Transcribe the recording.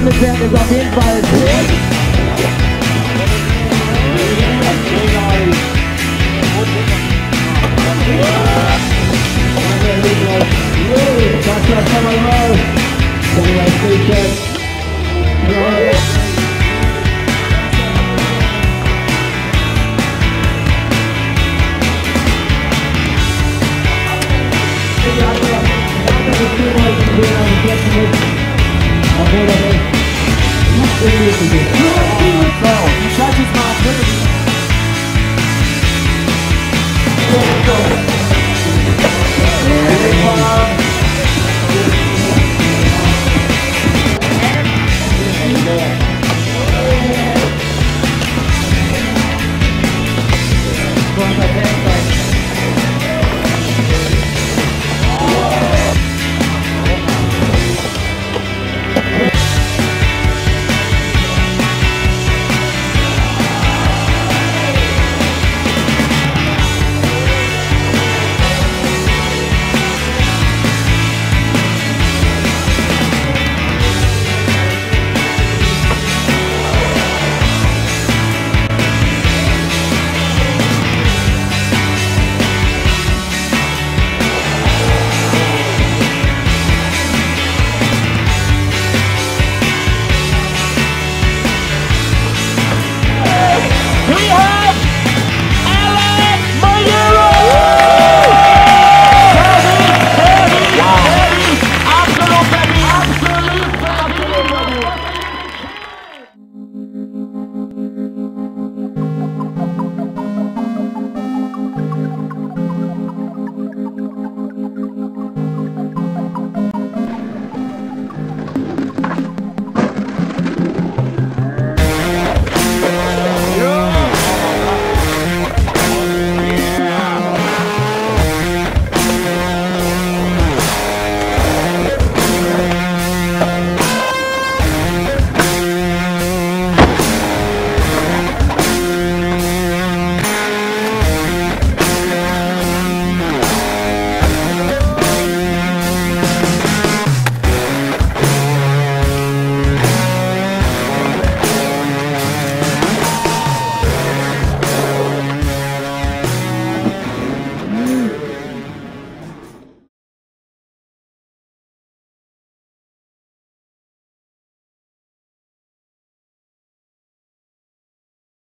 Rhythmus werden ist auf jeden Fall fit. Let's go.